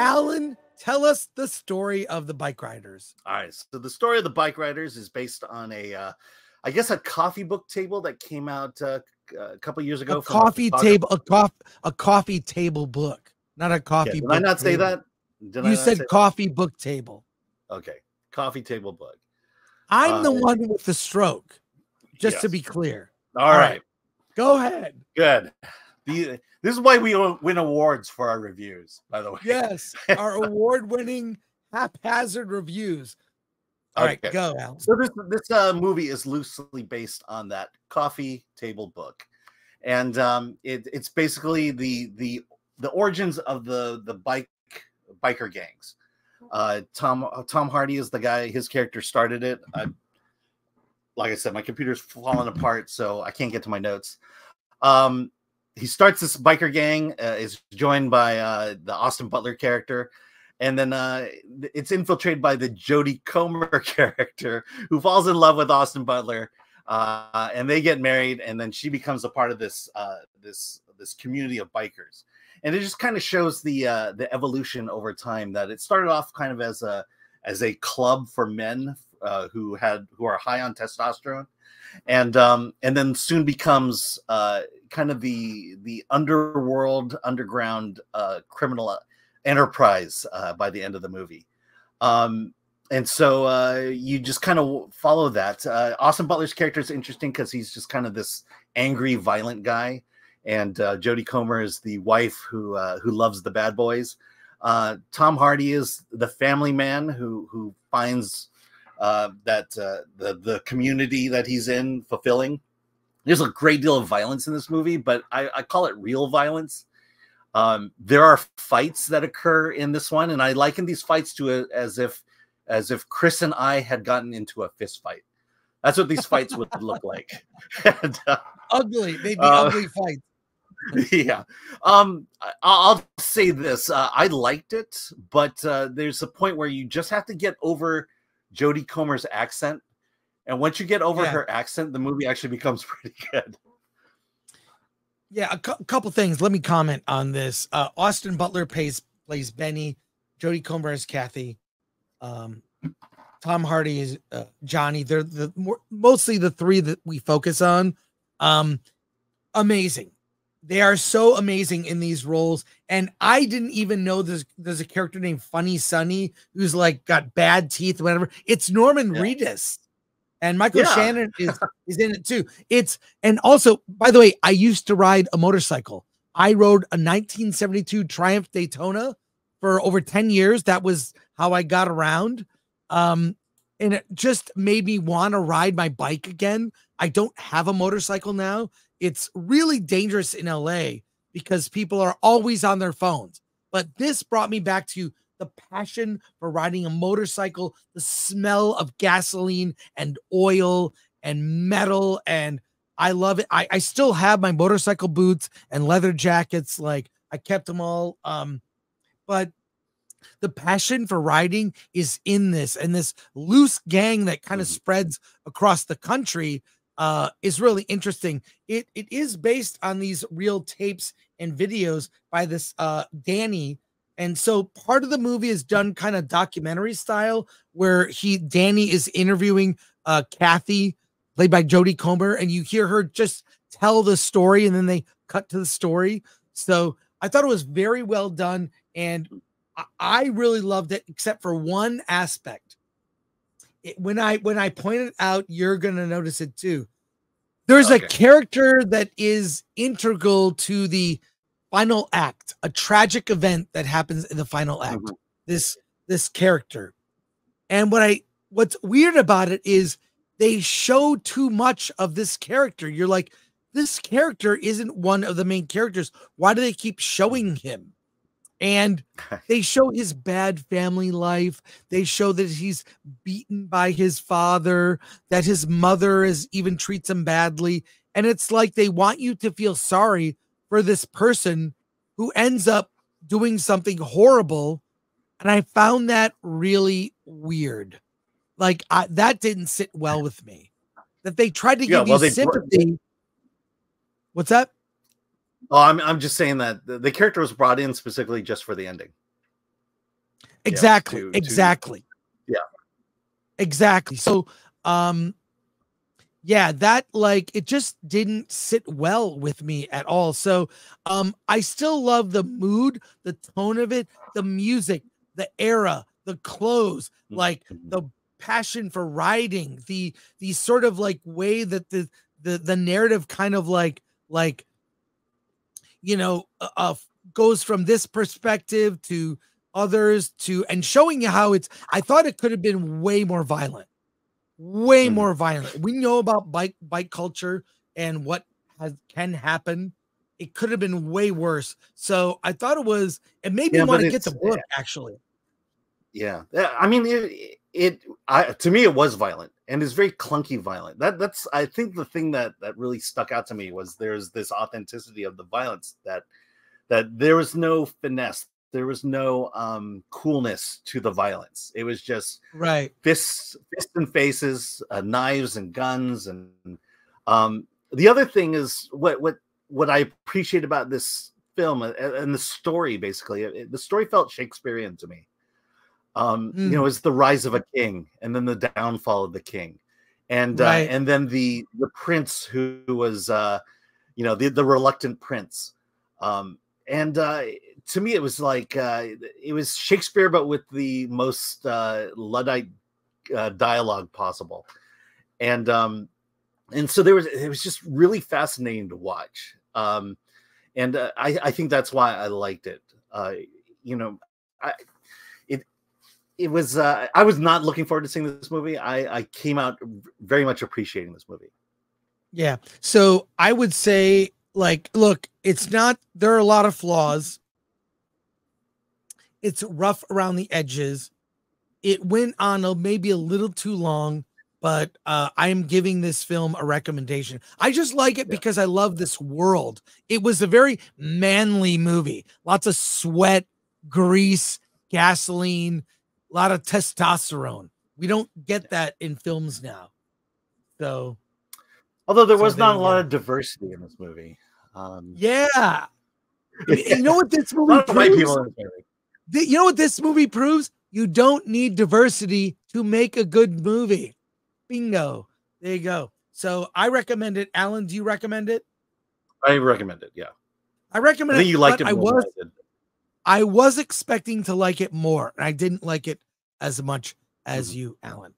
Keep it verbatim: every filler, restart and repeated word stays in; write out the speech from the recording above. Alan, tell us the story of the Bike Riders. All right. So the story of the Bike Riders is based on a, uh, I guess, a coffee book table that came out uh, a couple years ago. A coffee table, a coffee, a coffee table book, not a coffee. Yeah, did book I not table. say that? Did you I said coffee that? book table. Okay. Coffee table book. I'm uh, the one with the stroke, just yes. to be clear. All, All right. right. Go ahead. Good. The, this is why we win awards for our reviews, by the way. Yes, our award-winning haphazard reviews. All okay. right, go, Al. So this, this uh, movie is loosely based on that coffee table book. And um, it, it's basically the the the origins of the, the bike biker gangs. Uh, Tom Tom Hardy is the guy. His character started it. I, like I said, my computer's falling apart, so I can't get to my notes. Um, he starts this biker gang, uh, is joined by uh, the Austin Butler character, and then uh, it's infiltrated by the Jodie Comer character, who falls in love with Austin Butler, uh, and they get married, and then she becomes a part of this uh, this this community of bikers. And it just kind of shows the uh, the evolution over time. That it started off kind of as a as a club for men uh, who had who are high on testosterone, and um, and then soon becomes uh, kind of the the underworld underground uh, criminal enterprise uh, by the end of the movie. Um, and so uh, you just kind of follow that. Uh, Austin Butler's character is interesting because he's just kind of this angry, violent guy. And uh, Jodie Comer is the wife who uh, who loves the bad boys. Uh, Tom Hardy is the family man who who finds uh, that uh, the the community that he's in fulfilling. There's a great deal of violence in this movie, but I, I call it real violence. Um, there are fights that occur in this one, and I liken these fights to a, as if as if Chris and I had gotten into a fist fight. That's what these fights would look like. and, uh, ugly, they'd be uh, ugly fights. Yeah, um, I, I'll say this: uh, I liked it, but uh, there's a point where you just have to get over Jodie Comer's accent, and once you get over yeah. her accent, the movie actually becomes pretty good. Yeah, a cu couple things. Let me comment on this. Uh, Austin Butler plays plays Benny. Jodie Comer is Kathy. Um, Tom Hardy is uh, Johnny. They're the more, mostly the three that we focus on. Um, amazing. They are so amazing in these roles. And I didn't even know there's, there's a character named Funny Sonny who's like got bad teeth, whatever. It's Norman yeah. Reedus. And Michael yeah. Shannon is, is in it too. It's, and also, by the way, I used to ride a motorcycle. I rode a nineteen seventy-two Triumph Daytona for over ten years. That was how I got around. Um, and it just made me want to ride my bike again. I don't have a motorcycle now. It's really dangerous in L A because people are always on their phones. But this brought me back to the passion for riding a motorcycle, the smell of gasoline and oil and metal. And I love it. I, I still have my motorcycle boots and leather jackets. Like I kept them all. Um, but the passion for riding is in this, and this loose gang that kind of spreads across the country uh, is really interesting. It it is based on these real tapes and videos by this uh, Danny, and so part of the movie is done kind of documentary style, where he Danny is interviewing uh, Kathy, played by Jodie Comer, and you hear her just tell the story, and then they cut to the story. So I thought it was very well done, and I really loved it, except for one aspect. It, when I when I point it out, you're gonna notice it too. There's okay. a character that is integral to the final act, a tragic event that happens in the final act. Mm-hmm. This this character, and what I what's weird about it is they show too much of this character. You're like, this character isn't one of the main characters. Why do they keep showing him? And they show his bad family life. They show that he's beaten by his father, that his mother is even treats him badly. And it's like they want you to feel sorry for this person who ends up doing something horrible. And I found that really weird. Like I, that didn't sit well with me. That they tried to yeah, give well, you sympathy. What's that? Oh, I'm I'm just saying that the, the character was brought in specifically just for the ending. Exactly. Yeah, to, exactly. To, yeah. Exactly. So, um, yeah, that like it just didn't sit well with me at all. So, um, I still love the mood, the tone of it, the music, the era, the clothes, like the passion for riding, the the sort of like way that the the the narrative kind of like like you know uh goes from this perspective to others to and showing you how it's. I thought it could have been way more violent. Way more violent. We know about bike bike culture and what has, can happen. It could have been way worse. So I thought it was. It made me yeah, want to get the book yeah. actually. Yeah, I mean, it. It I, to me, it was violent and it's very clunky violent. That that's I think the thing that that really stuck out to me was there's this authenticity of the violence that that there was no finesse. There was no um, coolness to the violence. It was just right fists, fists and faces, uh, knives and guns. And um, the other thing is what what what I appreciate about this film and, and the story. Basically, it, it, the story felt Shakespearean to me. Um, mm. You know, it's the rise of a king and then the downfall of the king, and right. uh, and then the the prince who was uh, you know the the reluctant prince. Um, And uh, to me, it was like uh, it was Shakespeare, but with the most uh, Luddite uh, dialogue possible. And um, and so there was it was just really fascinating to watch. Um, and uh, I, I think that's why I liked it. Uh, you know, I, it it was uh, I was not looking forward to seeing this movie. I, I came out very much appreciating this movie. Yeah. So I would say. Like, look, it's not, there are a lot of flaws. It's rough around the edges. It went on a, maybe a little too long, but uh, I am giving this film a recommendation. I just like it yeah. because I love this world. It was a very manly movie. Lots of sweat, grease, gasoline, a lot of testosterone. We don't get that in films now. So... Although there was not a lot of diversity in this movie. Um, yeah. You know what this movie proves? You know what this movie proves? You don't need diversity to make a good movie. Bingo. There you go. So I recommend it. Alan, do you recommend it? I recommend it, yeah. I recommend it. I think you liked it more than I did. I was expecting to like it more, and I didn't like it as much as you, Alan.